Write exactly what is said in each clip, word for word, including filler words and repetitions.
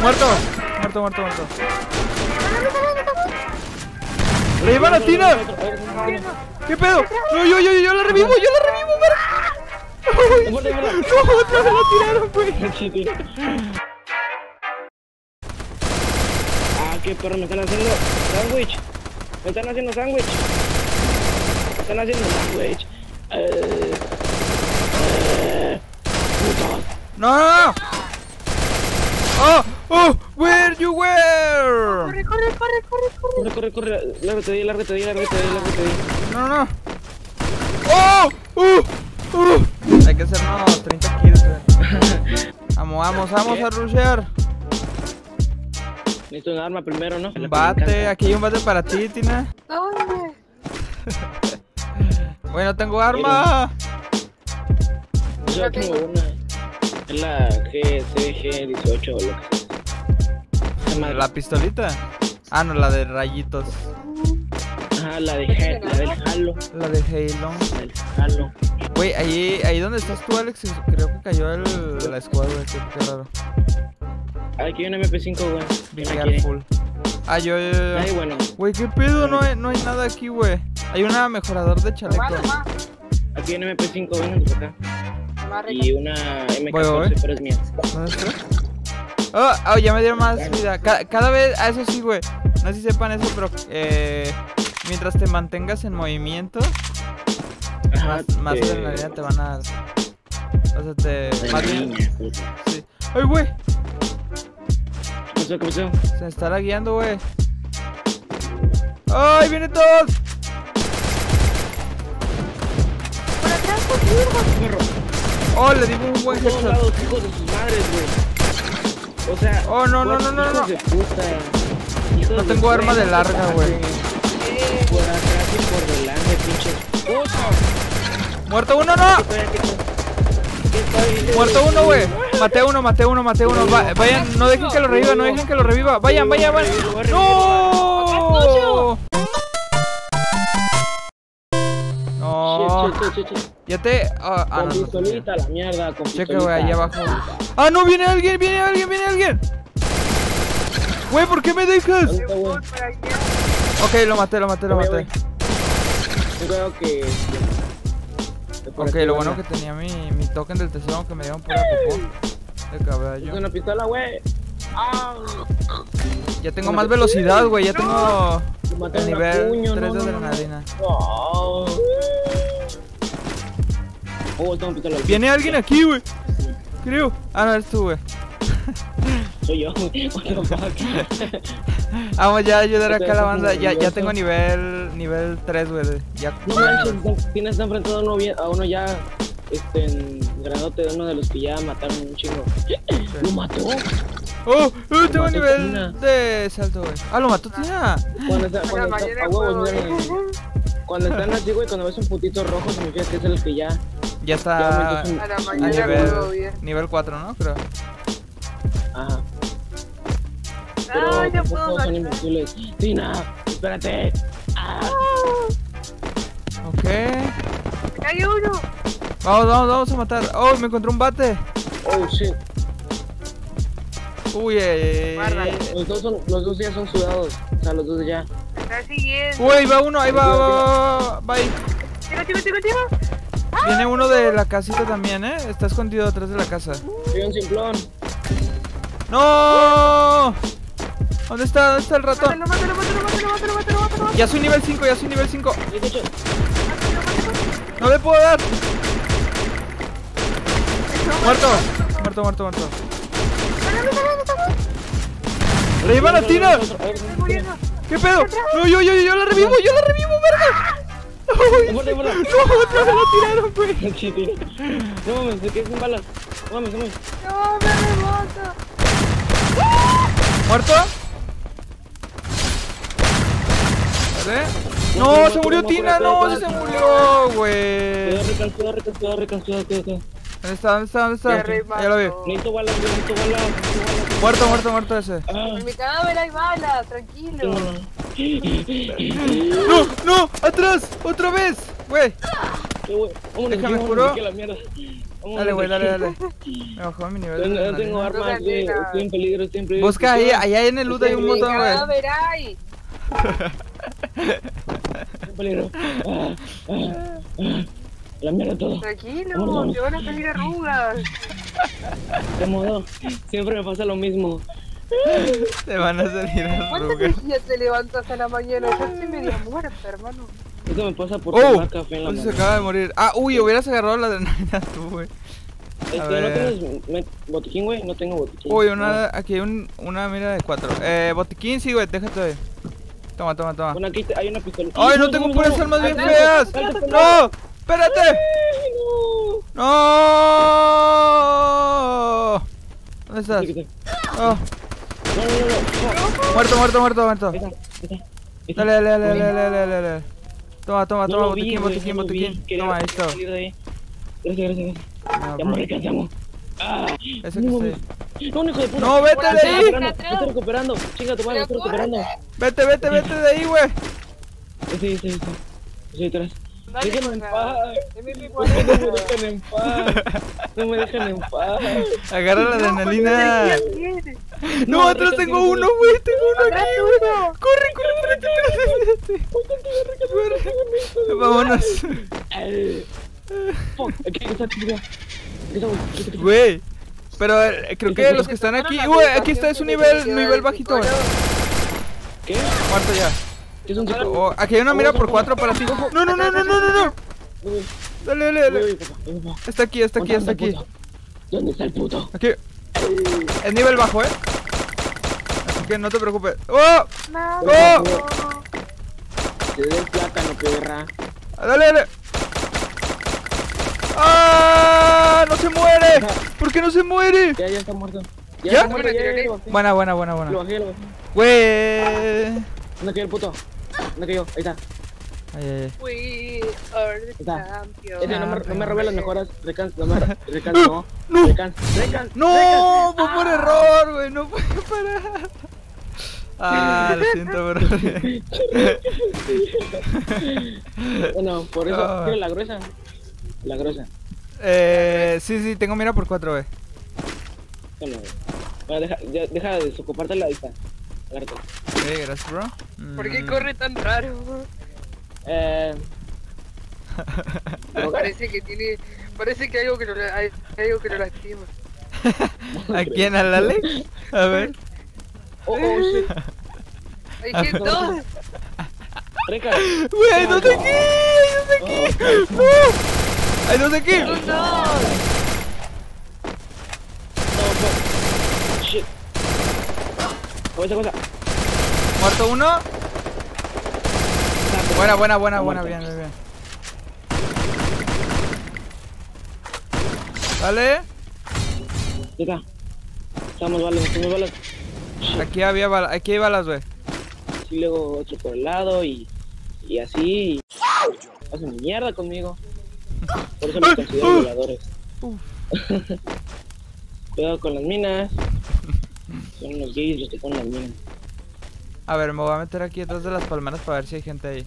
Muerto, muerto, muerto, muerto. ¡Revivan a Tina! ¿Qué pedo? No, yo, yo, yo la revivo, yo la revivo, Marc. No, otra vez la tiraron, güey. Ah, qué perro, me están haciendo sándwich. Me están haciendo sándwich. Me están haciendo sándwich. Eh, eh, no. Oh, oh, where you were. Corre, corre, corre, corre, corre. Corre, corre, corre. Lárgate de ahí, lárgate de ahí, lárgate de ahí, lárgate de ahí. No, no, no. Oh, uh, uh. Hay que hacernos treinta kills. Vamos, vamos, vamos ¿Qué? a rushear. Necesito un arma primero, ¿no? Un bate, aquí hay un bate para ti, Tina. ¿Dónde? Bueno, tengo arma. Yo okay. tengo una. Es la G C G dieciocho o lo que sea. ¿La pistolita? Ah, no, la de rayitos. Ajá, la de Halo. La del Halo. La de Halo. La del Halo. Güey, ahí, ahí donde estás tú, Alex, creo que cayó el, la escuadra, qué, qué raro. Aquí hay un M P cinco, güey. Billiard full. Ah, yo, yo, yo. Ay, bueno. Güey, qué pedo, no hay, no hay nada aquí, güey. Hay una mejorador de chaleco. Aquí hay un M P cinco, vengan por acá. Y una M K catorce, pero es mía. ¿Dónde está? Oh, oh, ya me dieron más vida. Cada, cada vez, a eso sí, güey. No sé si sepan eso, pero eh, mientras te mantengas en movimiento, ajá, más adrenalina te... te van a. O sea, te. Más bien. Sí. ¡Ay, güey! ¿Qué pasó? Se está lagueando, güey. ¡Ay, vienen todos! ¡Para atrás, por favor! ¡Oh, le dimos un buen headshot! Lados, hijos de sus madres, güey. O sea... ¡Oh, no, no, no, no, no! De puta, no tengo de arma de larga, güey. Por atrás y por delante, pinche. ¡Oh! ¡Muerto uno, no! ¡Muerto uno, güey! Maté uno, maté uno, maté uno. Va, vayan, no dejen que lo reviva, no dejen que lo reviva. Vayan, vayan, vayan. ¡No! No. Ya te... Ah, ah no, no, no. La mierda, con cheque, güey, allá abajo. ¡Ah, no! ¡Viene alguien! ¡Viene alguien! ¡Viene alguien! Güey, ¿por qué me dejas? Ok, lo maté, lo maté, lo maté. Yo creo que... Ok, lo bueno que tenía mi, mi token del tesoro que me dieron por la popó. De caballo. Es una pistola, güey. Ya tengo más velocidad, güey. Ya tengo... El nivel tres de adrenalina. Oh, viene alguien aquí, güey. Creo. Ah, no, eres tú, güey. Soy yo. Vamos ya a ayudar acá a la banda. Ya, ya tengo nivel nivel tres, güey. Ya. No manches, Tina está enfrentando a uno, a uno ya, este, en granote de uno de los que ya mataron un chingo. Lo mató. Oh, uh, tengo nivel de salto, güey. Ah, lo mató Tina. Cuando está, cuando está, cuando están así, güey, cuando ves un putito rojo significa que es el que ya. Ya está a la mañana, nivel, nivel cuatro, ¿no? Creo. Ajá. Pero, ay, no puedo son invisibles. Tina, espérate. Ah. Ok. Hay uno. Vamos, vamos, vamos a matar. Oh, me encontré un bate. Oh, shit. Uy, eh. Los dos, son, los dos ya son sudados. O sea, los dos ya. Está siguiendo. Uy, ahí va uno, ahí va, va, va, va. Tira, tira, tira, tira. Viene uno de la casita también, eh. Está escondido atrás de la casa. Soy un simplón. ¡No! ¿Dónde está? ¿Dónde está el ratón? Mátalo, mátalo, mátalo, mátalo, mátalo, mátalo, mátalo. Ya soy nivel cinco, ya soy nivel cinco. No le puedo dar. Muerto, muerto, muerto, muerto. ¡Reviva la Tina! ¿Qué pedo? No, yo, yo, yo la revivo, yo la revivo, verga. ¡Uy! ¡No, otra vez lo tiraron, güey! ¡No, mames, se quedé sin balas! ¡No, mames, mames! ¡No, me reboto! ¿Muerto? ¿Vale? ¡No, se murió Tina! ¡No, se murió, güey! Cuidado, recalcuidado, recalcuidado, cuidado. ¿Dónde está? ¿Dónde está? ¿Dónde está? Ya lo vi. Necesito balas, necesito balas. Muerto, muerto, muerto ese. En mi cadáver hay balas, tranquilo. ¡No! ¡No! ¡Atrás! ¡Otra vez! ¡Güey! ¡Déjame, juro! Dale, güey, dale, dale. Me bajó mi nivel. Yo no, no tengo armas, güey. Estoy en peligro, estoy en peligro. Busca ahí, allá en el loot hay un montón, güey. A ver, ahí. Estoy en peligro. Ah, ah, ah. La mierda todo. Tranquilo, vamos, vamos. Te van a salir arrugas. De modo, siempre me pasa lo mismo. Te van a salir arrugas. ¿Cuántas energías te levantas a la mañana? Yo estoy medio muerta, hermano. Eso me pasa por tomar oh, café en la mañana. Se acaba de morir. Ah, uy, hubieras agarrado la adrenalina tú, güey. Este, ¿no tienes botiquín, güey? No tengo botiquín. Uy, una, no. Aquí hay un, una mira de cuatro. Eh, botiquín, sí, güey, déjate ahí. Toma, toma, toma. Bueno, aquí hay una pistola. ¡Ay, no, no tengo no, puras no, armas no, bien no, feas! ¡No! ¡No! ¡Espérate! Ay, ¡no! ¡No! ¿Dónde estás? Sí, sí, sí. Oh. No, no, no, no. Muerto, muerto, muerto, muerto. Está, está, está. Dale, dale, dale, dale, dale, dale, dale. Toma, toma, no toma, botiquín, vi, botiquín, no botiquín. Vi, toma, ahí está. Gracias, gracias. No, ya me recansamos. Ah, eso que no, estoy. No, hijo de puta. No, vete de ahí. Estoy recuperando. Chinga tu madre, estoy recuperando. Vete, vete, vete de ahí, güey. Sí, sí, sí. Estoy detrás. Déjenme en paz. No me dejan en paz. Agarra la adrenalina. No, atrás tengo uno, güey. Tengo uno aquí, güey. Corre, corre, corre. Vámonos. Güey, pero creo que los que están aquí. Güey, aquí está, es un nivel, nivel bajito. ¿Qué? Muerto ya. Oh, aquí hay una mira por cuatro para ti. No, no, no, no, no, no, no. Dale, dale, dale. Está aquí, está aquí, está aquí. ¿Dónde está el puto? Aquí. Es nivel bajo, eh. Así que no te preocupes. ¡Oh! ¡Oh! Te doy el plátano, perra. Dale, dale. ¡Ah! ¡No se muere! ¿Por qué no se muere? Ya, ya está muerto. ¿Ya? Buena, buena, buena, buena. Lo bajé, lo bajé. Güey. ¿Dónde cayó el puto? ¿Dónde cayó? Ahí está. Ahí, ahí. We are the champions. Ese, no, me, no me robé las mejoras. Recans, no me recans, no. No. Recans, recans. No, fue por error, güey. No puede parar. Ah, lo siento, pero. Bueno, por eso. ¿Quieres la gruesa? La gruesa. Eh, sí, sí, tengo mira por cuatro, güey. Bueno, bueno, deja, ya, deja de desocuparte la vista. Agárrate. Hey, gracias, bro. ¿Por qué corre tan raro, bro? Eh... parece que tiene... Parece que hay algo que lo, hay, hay algo que lo lastima. ¿A quién? ¿Al Alex? A ver. Oh, oh, shit. ¡Hay que dos! ¡Wey, hay dos aquí! ¡Hay dos aquí! ¡No! ¡Hay dos aquí! ¡No! ¡No! ¡Shit! ¡Cosa, cosa! Muerto uno. Buena, buena, buena, buena, bien, bien, bien. Vale. Acá. Estamos balas, estamos balas. Aquí había balas, aquí hay balas, güey. Y luego otro por el lado y, y así. Hacen mierda conmigo. Por eso me considero voladores. Cuidado con las minas. Son los gays los que ponen las minas. A ver, me voy a meter aquí detrás de las palmeras para ver si hay gente ahí.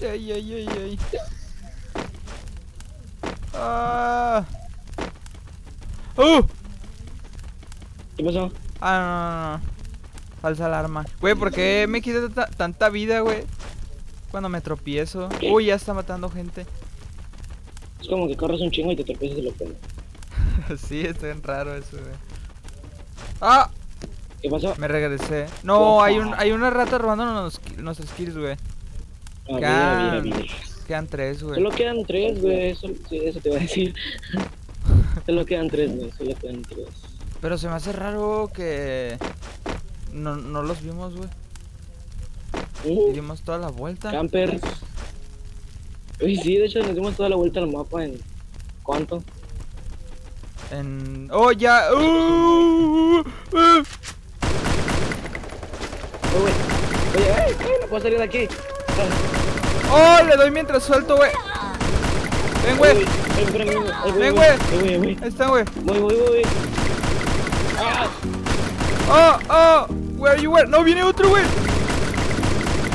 Ay, ay, ay, ay. Ah. ¡Uh! ¿Qué pasó? Ah, no, no, no. Falsa alarma. Güey, ¿por qué me quité tanta vida, güey? Cuando me tropiezo. ¿Qué? Uy, ya está matando gente. Es como que corres un chingo y te tropiezas y lo pegas. Sí, es bien raro eso, güey. ¡Ah! ¿Qué pasó? Me regresé. No, hay, un, hay una rata robándonos nuestros kills, güey. Ah, quedan, mira, mira, mira. Quedan tres, güey. Solo quedan tres, güey. Eso, eso te voy a decir. Solo quedan tres, güey. Solo quedan tres. Pero se me hace raro que... No, no los vimos, güey. Uh, dimos toda la vuelta. Campers. Uy, sí, de hecho nos dimos toda la vuelta al mapa en... ¿Cuánto? En... ¡Oh, ya! Uh, uh, uh. Wey. Oye, ay, ay, no puedo salir de aquí. Oh, le doy mientras suelto, wey. Ven, wey. Ven, wey. Ahí está, wey. Voy, voy, voy. Ah. Oh, oh. Where you were. No, viene otro, wey.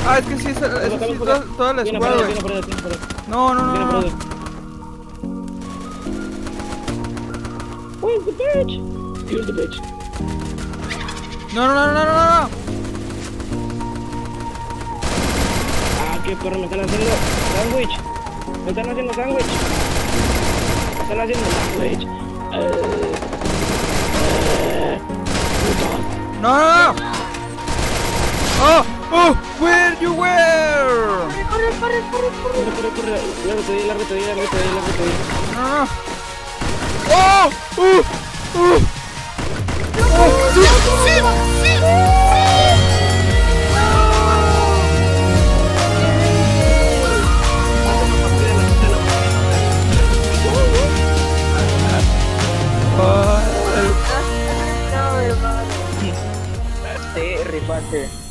Ah, es que sí, es, es, es, es, es toda, toda la escuadra, wey. No, no, no. Where's the bitch? Here's the bitch. No, no, no, no, no, no. Ah, qué perro, me están haciendo sándwich. Me están haciendo sándwich. Me están haciendo sándwich. Uh, uh, no, no, no. Oh, oh, where you were. Corre, corre, corre, corre, corre, corre. Lárgate ahí, lárgate ahí, lárgate ahí, lárgate ahí. No, no. ¡Oh! ¡Uh! ¡Uh! ¡Oh! ¡Sí! ¡Sí! ¡Sí! ¡Sí! ¡Oh! ¡Oh! ¡Oh! ¡Oh!